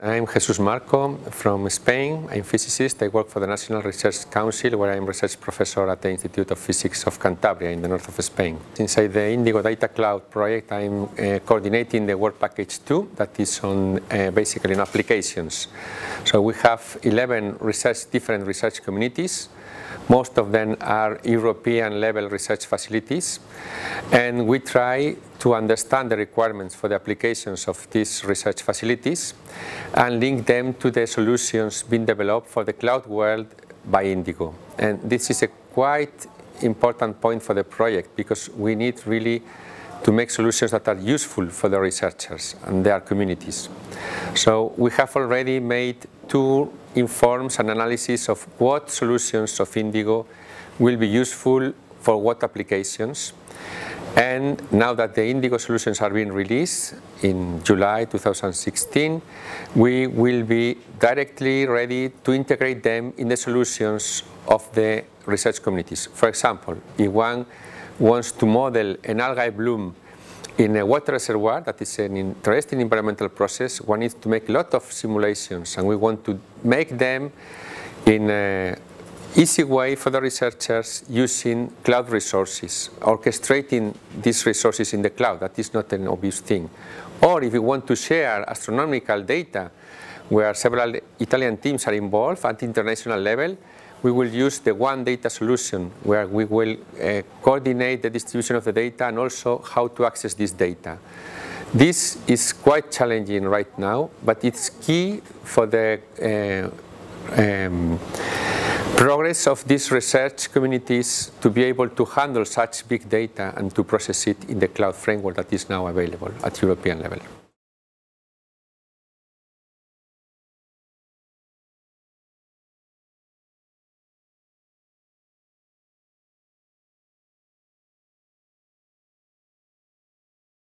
I'm Jesus Marco from Spain. I'm a physicist. I work for the National Research Council, where I'm research professor at the Institute of Physics of Cantabria in the north of Spain. Inside the Indigo Data Cloud project, I'm coordinating the Work Package 2 that is on basically in applications. So we have 11 different research communities. Most of them are European level research facilities, and we try to understand the requirements for the applications of these research facilities and link them to the solutions being developed for the cloud world by Indigo. And this is a quite important point for the project, because we need really to make solutions that are useful for the researchers and their communities. So we have already made two informs and analysis of what solutions of Indigo will be useful for what applications. And now that the Indigo solutions are being released in July 2016, we will be directly ready to integrate them in the solutions of the research communities. For example, if one wants to model an algae bloom in a water reservoir, that is an interesting environmental process, one needs to make a lot of simulations, and we want to make them in an easy way for the researchers using cloud resources, orchestrating these resources in the cloud. That is not an obvious thing. Or if you want to share astronomical data, where several Italian teams are involved at the international level, we will use the OneData solution, where we will coordinate the distribution of the data and also how to access this data. This is quite challenging right now, but it's key for the progress of these research communities to be able to handle such big data and to process it in the cloud framework that is now available at European level.